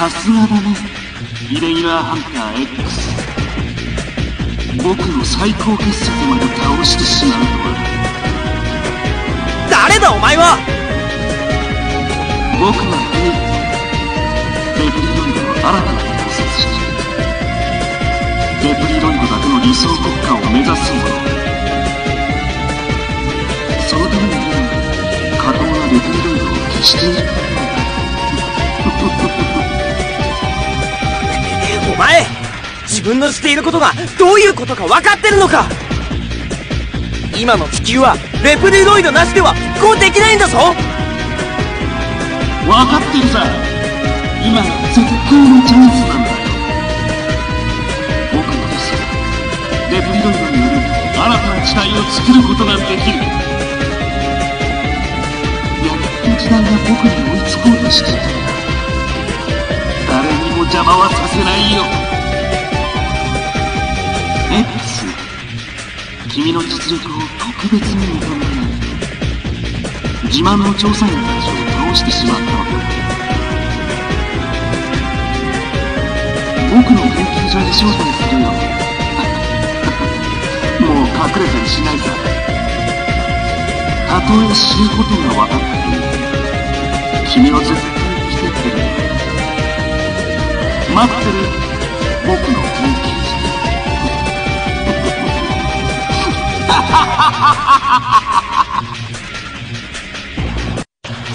さすがだねイレギュラーハンター X。 僕の最高傑作まで倒してしまうとは。誰だお前は。僕はレプリロイドの新たな考察者。レプリロイドだけの理想国家を目指すもの。そのために過当なレプリロイドを消している。お前、自分のしていることがどういうことか分かってるのか。今の地球はレプリロイドなしではこうできないんだぞ。分かってるさ。今絶好のチャンスなんだよ。僕はですね、レプリロイドによる新たな時代を作ることができる。やっと時代が僕に追いつこうとしていた。誰にも邪魔はさせないよ。 X、 君の実力を特別に認めない。自慢の調査員たちを倒してしまったわけだ。僕の研究所で招待するよ。もう隠れたりしないさ。たとえ死ぬことが分かっても君は絶対生きてくれる。待ってる、僕の研究室。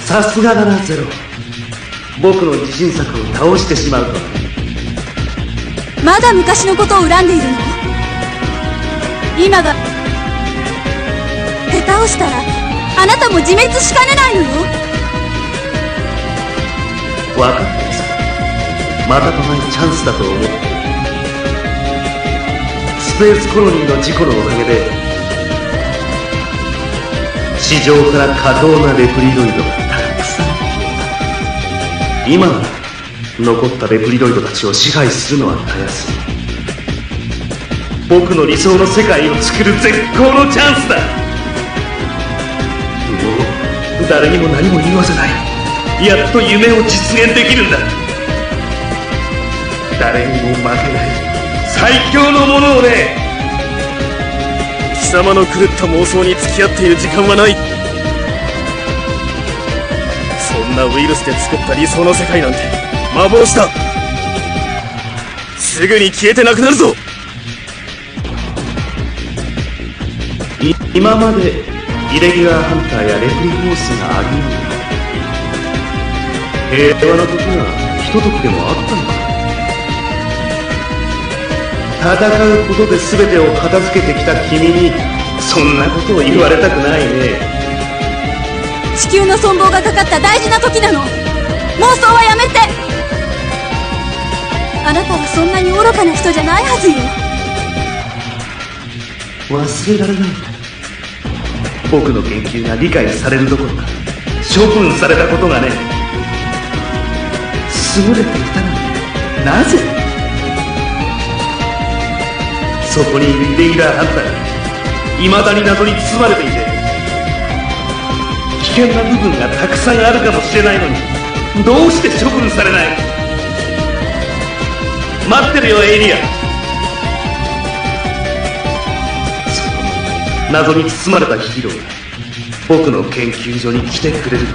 さすがだなゼロ。僕の自信作を倒してしまうとは。まだ昔のことを恨んでいるの。今が手倒したらあなたも自滅しかねないのよ。分かった。またとないチャンスだと思う。スペースコロニーの事故のおかげで地上から過当なレプリロイドがたくさん消えた。今なら残ったレプリロイドたちを支配するのはたやすい。僕の理想の世界を作る絶好のチャンスだ。もう誰にも何も言わせない。やっと夢を実現できるんだ。誰にも負けない最強のものをね。貴様の狂った妄想に付き合っている時間はない。そんなウイルスで作った理想の世界なんて幻だ。すぐに消えてなくなるぞ。今までイレギュラーハンターやレプリフォースがありながら平和な時はひとときでもあったんだ。戦うことで全てを片付けてきた君にそんなことを言われたくないね。地球の存亡がかかった大事な時なの。妄想はやめて。あなたはそんなに愚かな人じゃないはずよ。忘れられない。僕の研究が理解されるどころか処分されたことがね。優れていたのになぜ。そこにイレギュラーハンターいまだに謎に包まれていて危険な部分がたくさんあるかもしれないのにどうして処分されない。待ってるよエイリアン。その謎に包まれたヒーローが僕の研究所に来てくれるの。